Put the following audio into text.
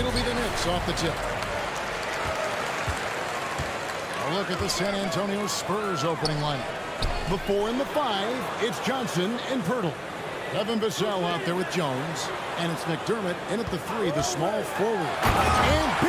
It'll be the Knicks off the tip. A look at the San Antonio Spurs opening lineup. The 4 and the 5, it's Johnson and Pirtle. Devin Vassell out there with Jones, and it's McDermott in at the 3, the small forward. And